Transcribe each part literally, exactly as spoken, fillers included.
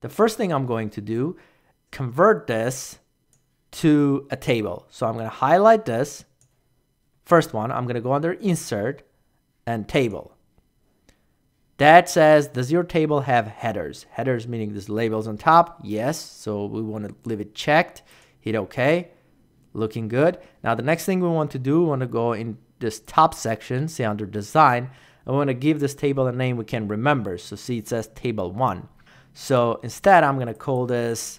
The first thing I'm going to do, convert this to a table. So I'm going to highlight this first one. I'm going to go under Insert and Table. That says, does your table have headers? Headers meaning there's labels on top. Yes, so we want to leave it checked. Hit OK. Looking good. Now the next thing we want to do, we want to go in this top section, say under Design. I want to give this table a name we can remember. So see, it says Table one. So instead, I'm going to call this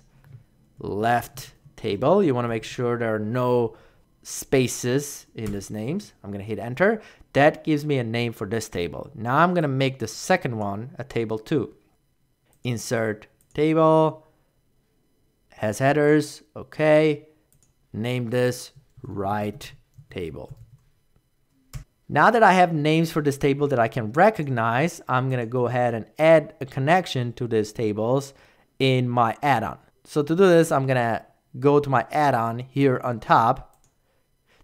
Left Table. You want to make sure there are no spaces in these names. I'm going to hit Enter. That gives me a name for this table. Now I'm going to make the second one a table two. Insert table, has headers, okay. Name this Right Table. Now that I have names for this table that I can recognize, I'm going to go ahead and add a connection to these tables in my add-on. So to do this, I'm going to go to my add-on here on top.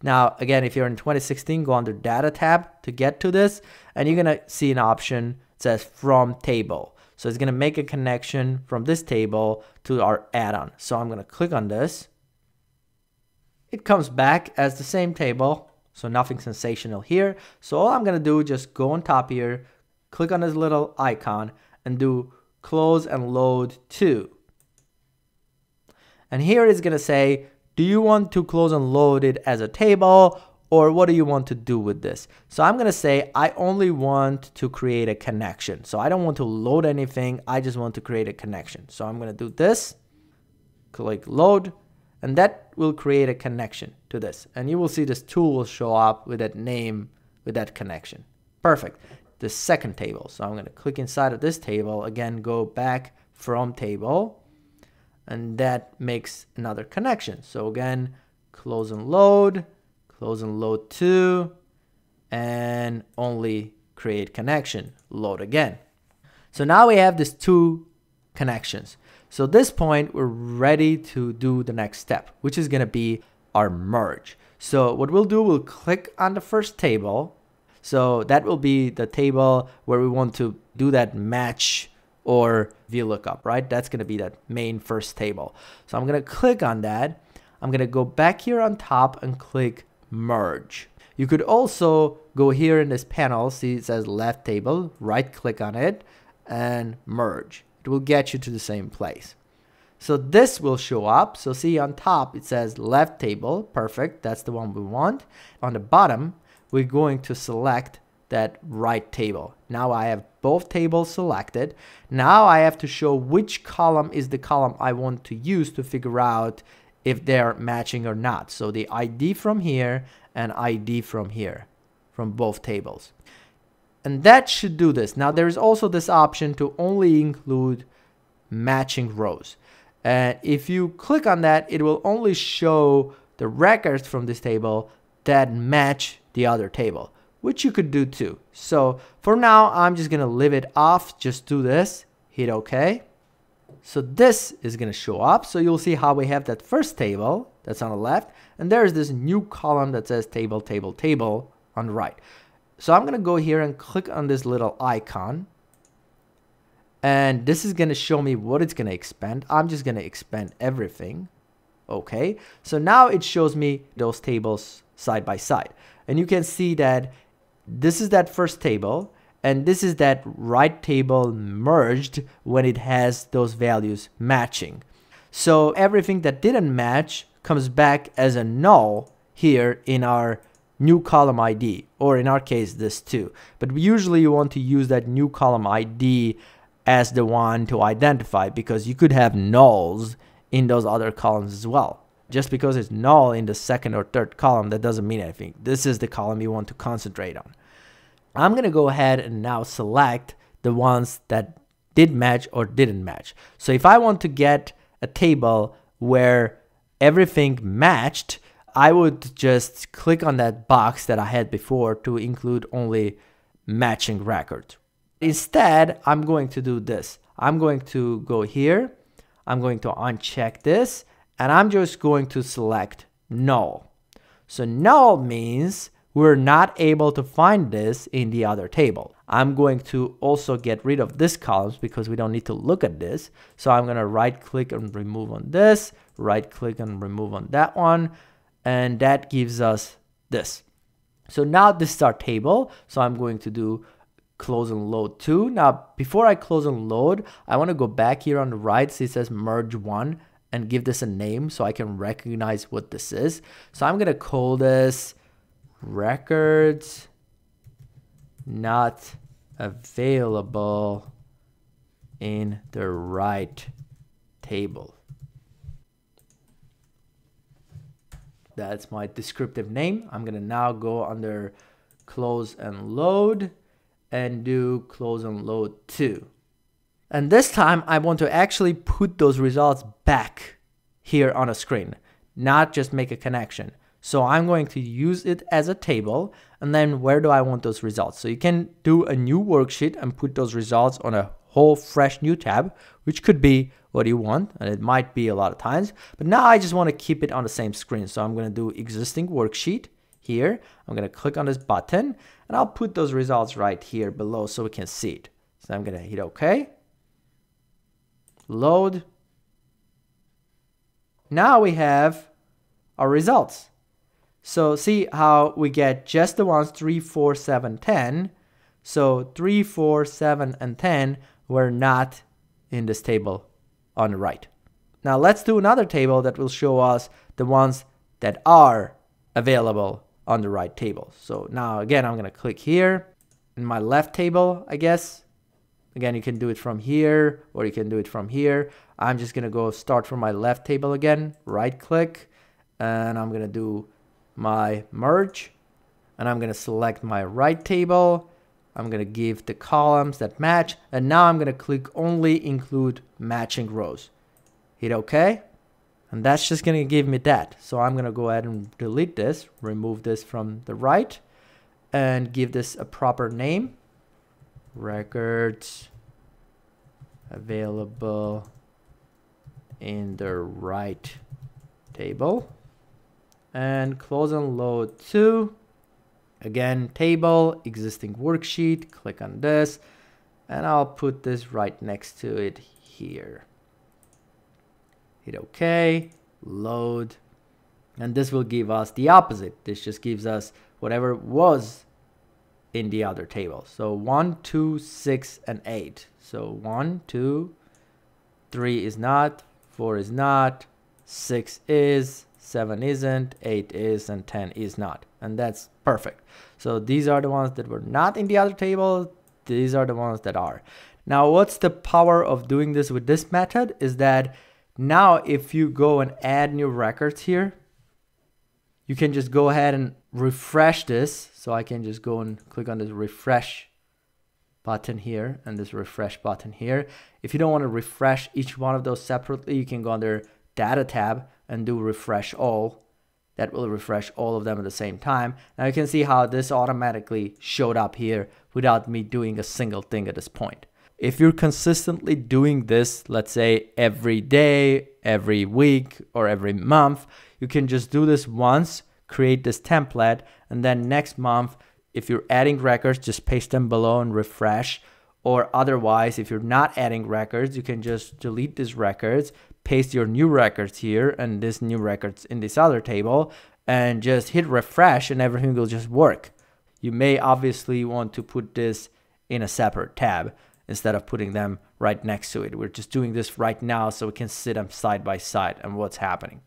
Now, again, if you're in twenty sixteen, go under Data tab to get to this, and you're going to see an option that says From Table. So it's going to make a connection from this table to our add-on. So I'm going to click on this. It comes back as the same table. So nothing sensational here. So all I'm going to do is just go on top here, click on this little icon and do close and load to. And here it's going to say, do you want to close and load it as a table or what do you want to do with this? So I'm going to say, I only want to create a connection. So I don't want to load anything. I just want to create a connection. So I'm going to do this, click load. And that will create a connection to this. And you will see this tool will show up with that name, with that connection. Perfect. The second table. So I'm going to click inside of this table. Again, go back from table. And that makes another connection. So again, close and load, close and load to, and only create connection. Load again. So now we have these two connections. So at this point, we're ready to do the next step, which is going to be our merge. So what we'll do, we'll click on the first table. So that will be the table where we want to do that match or VLOOKUP, right? That's going to be that main first table. So I'm going to click on that. I'm going to go back here on top and click merge. You could also go here in this panel, see it says left table, right click on it and merge. Will get you to the same place. So this will show up. So see on top it says left table. Perfect. That's the one we want. On the bottom we're going to select that right table. Now I have both tables selected. Now I have to show which column is the column I want to use to figure out if they're matching or not. So the I D from here and I D from here from both tables. And that should do this. Now there is also this option to only include matching rows. And if you click on that, it will only show the records from this table that match the other table, which you could do too. So for now, I'm just going to leave it off. Just do this, hit OK. So this is going to show up. So you'll see how we have that first table that's on the left. And there's this new column that says table, table, table on the right. So I'm going to go here and click on this little icon. And this is going to show me what it's going to expand. I'm just going to expand everything. Okay. So now it shows me those tables side by side. And you can see that this is that first table. And this is that right table merged when it has those values matching. So everything that didn't match comes back as a null here in our new column I D, or in our case, this too. But usually you want to use that new column I D as the one to identify, because you could have nulls in those other columns as well. Just because it's null in the second or third column, that doesn't mean anything. This is the column you want to concentrate on. I'm going to go ahead and now select the ones that did match or didn't match. So if I want to get a table where everything matched, I would just click on that box that I had before to include only matching records. Instead, I'm going to do this. I'm going to go here. I'm going to uncheck this and I'm just going to select null. So null means we're not able to find this in the other table. I'm going to also get rid of this columns because we don't need to look at this. So I'm going to right click and remove on this, right click and remove on that one. And that gives us this. So now this is our table. So I'm going to do close and load two. Now, before I close and load, I want to go back here on the right. So it says merge one and give this a name so I can recognize what this is. So I'm going to call this records not available in the right table. That's my descriptive name. I'm gonna now go under close and load and do close and load two. And this time I want to actually put those results back here on a screen, not just make a connection. So I'm going to use it as a table, and then where do I want those results? So you can do a new worksheet and put those results on a whole fresh new tab, which could be what you want, and it might be a lot of times. But now I just want to keep it on the same screen. So I'm going to do existing worksheet here. I'm going to click on this button, and I'll put those results right here below so we can see it. So I'm going to hit OK. Load. Now we have our results. So see how we get just the ones three, four, seven, ten. So three, four, seven, and ten were not in this table on the right. Now let's do another table that will show us the ones that are available on the right table. So now again, I'm going to click here in my left table, I guess. Again, you can do it from here or you can do it from here. I'm just going to go start from my left table again, right click, and I'm going to do my merge, and I'm going to select my right table. I'm going to give the columns that match, and now I'm going to click only include matching rows. Hit OK, and that's just going to give me that. So I'm going to go ahead and delete this, remove this from the right, and give this a proper name, records available in the right table. And close and load two. Again, table, existing worksheet, click on this, and I'll put this right next to it here. Hit OK, load, and this will give us the opposite. This just gives us whatever was in the other table. So one, two, six, and eight. So one, two, three is not, four is not, six is, seven isn't, eight is, and ten is not. And that's perfect. So these are the ones that were not in the other table. These are the ones that are. Now, what's the power of doing this with this method is that now if you go and add new records here, you can just go ahead and refresh this. So I can just go and click on this refresh button here and this refresh button here. If you don't want to refresh each one of those separately, you can go under data tab and do refresh all. That will refresh all of them at the same time. Now you can see how this automatically showed up here without me doing a single thing at this point. If you're consistently doing this, let's say every day, every week, or every month, you can just do this once, create this template, and then next month, if you're adding records, just paste them below and refresh. Or otherwise, if you're not adding records, you can just delete these records, paste your new records here and this new records in this other table, and just hit refresh and everything will just work. You may obviously want to put this in a separate tab instead of putting them right next to it. We're just doing this right now so we can sit them side by side and what's happening.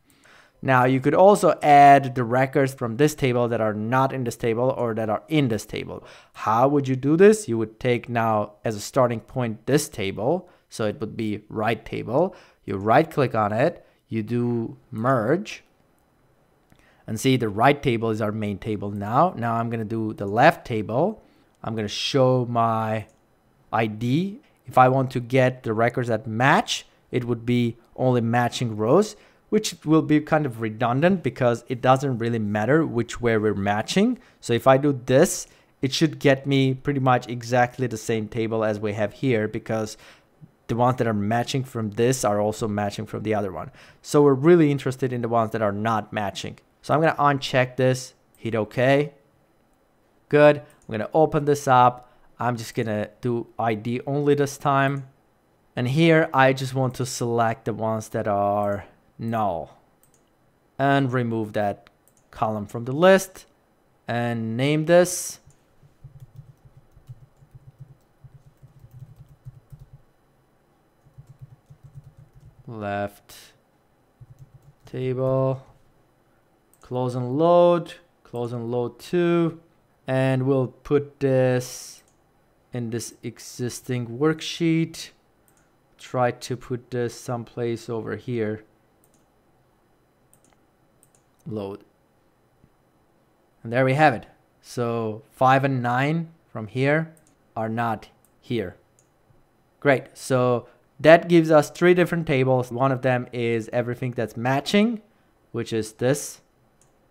Now you could also add the records from this table that are not in this table or that are in this table. How would you do this? You would take now as a starting point this table, so it would be right table. You right click on it, you do merge, and see the right table is our main table now. Now I'm going to do the left table. I'm going to show my I D. If I want to get the records that match, it would be only matching rows, which will be kind of redundant because it doesn't really matter which way we're matching. So if I do this, it should get me pretty much exactly the same table as we have here because the ones that are matching from this are also matching from the other one. So we're really interested in the ones that are not matching. So I'm gonna uncheck this, hit OK, Good. I'm gonna open this up. I'm just gonna do I D only this time. And here I just want to select the ones that are null and remove that column from the list and name this left table, close and load, close and load two, and we'll put this in this existing worksheet. Try to put this someplace over here. Load. And there we have it. So five and nine from here are not here. Great. So that gives us three different tables. One of them is everything that's matching, which is this.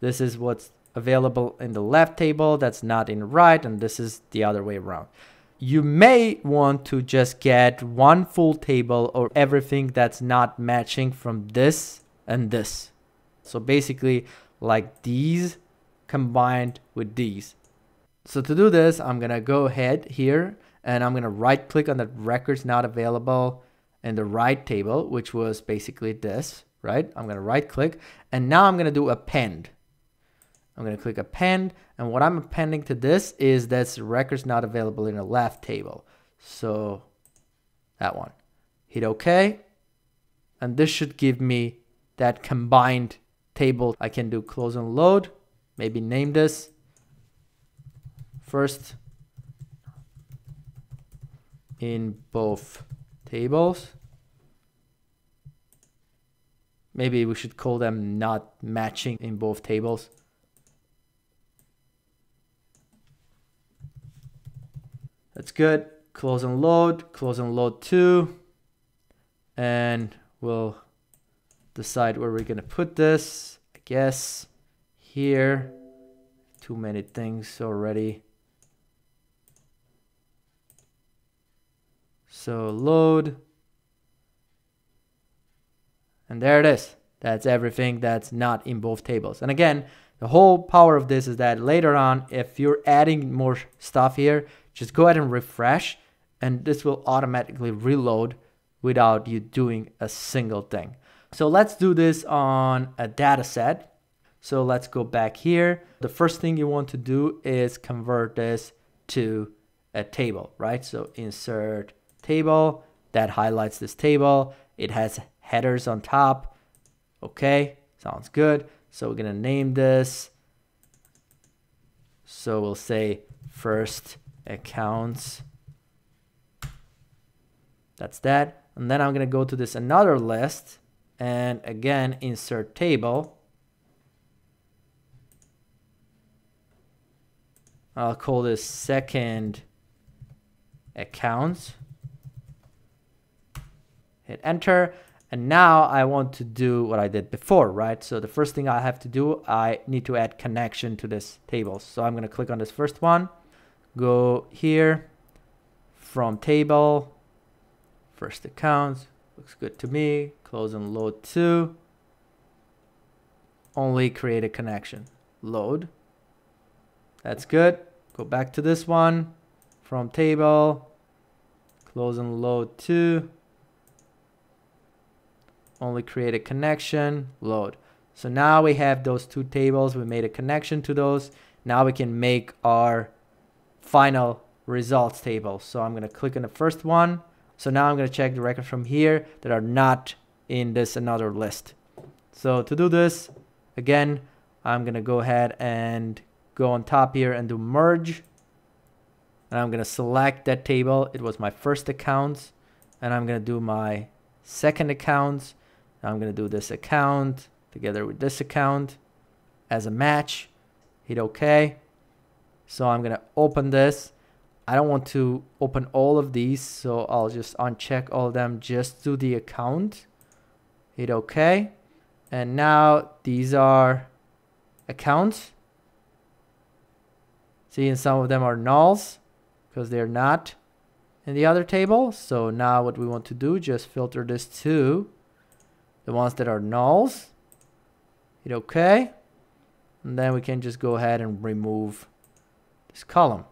This is what's available in the left table that's not in the right, and this is the other way around. You may want to just get one full table or everything that's not matching from this and this. So basically like these combined with these. So to do this, I'm gonna go ahead here and I'm gonna right click on the records not available in the right table, which was basically this, right? I'm gonna right click and now I'm gonna do append. I'm going to click append, and what I'm appending to this is that's records not available in the left table. So that one. Hit OK, and this should give me that combined table. I can do close and load, maybe name this first in both tables. Maybe we should call them not matching in both tables. That's good. Close and load, close and load two. And we'll decide where we're going to put this. I guess here. Too many things already. So load. And there it is. That's everything that's not in both tables. And again, the whole power of this is that later on, if you're adding more stuff here, just go ahead and refresh, and this will automatically reload without you doing a single thing. So let's do this on a data set. So let's go back here. The first thing you want to do is convert this to a table, right? So insert table, that highlights this table. It has headers on top. Okay, sounds good. So we're gonna name this. So we'll say first accounts. That's that. And then I'm gonna go to this another list and again insert table. I'll call this second accounts. Hit enter. And now I want to do what I did before, right? So the first thing I have to do, I need to add connection to this table. So I'm going to click on this first one, go here, from table, first accounts, looks good to me, close and load to, only create a connection, load. That's good. Go back to this one, from table, close and load to, only create a connection, load. So now we have those two tables. We made a connection to those. Now we can make our final results table. So I'm going to click on the first one. So now I'm going to check the records from here that are not in this another list. So to do this, again, I'm going to go ahead and go on top here and do merge. And I'm going to select that table. It was my first accounts. And I'm going to do my second accounts. I'm going to do this account together with this account as a match. Hit OK. So I'm going to open this. I don't want to open all of these, so I'll just uncheck all of them. Just do the account. Hit OK. And now these are accounts. See, and some of them are nulls because they're not in the other table. So now what we want to do, just filter this to the ones that are nulls. Hit OK. And then we can just go ahead and remove this column.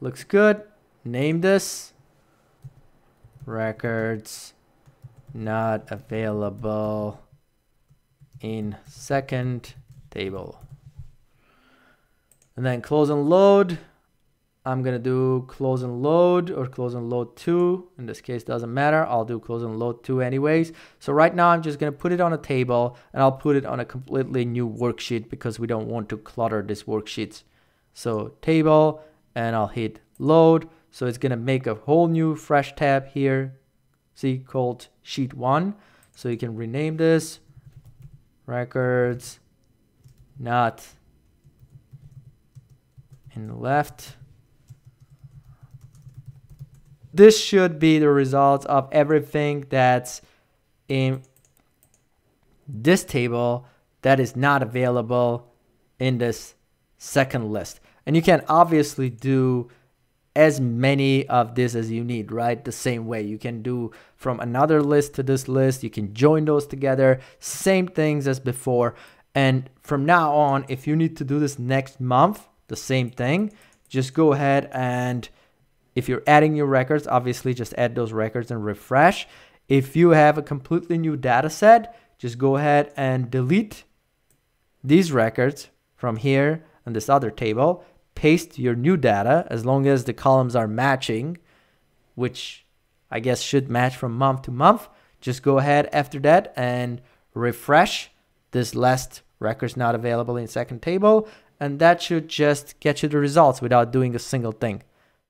Looks good. Name this records not available in second table. And then close and load. I'm gonna do close and load or close and load two. In this case, doesn't matter. I'll do close and load two anyways. So right now I'm just gonna put it on a table, and I'll put it on a completely new worksheet because we don't want to clutter this worksheet. So table, and I'll hit load. So it's gonna make a whole new fresh tab here. See, called sheet one. So you can rename this records not in the left. This should be the result of everything that's in this table that is not available in this second list. And you can obviously do as many of this as you need, right? The same way you can do from another list to this list. You can join those together, same things as before. And from now on, if you need to do this next month, the same thing, just go ahead and if you're adding new records, obviously just add those records and refresh. If you have a completely new data set, just go ahead and delete these records from here and this other table, paste your new data as long as the columns are matching, which I guess should match from month to month. Just go ahead after that and refresh this last records not available in second table, and that should just get you the results without doing a single thing.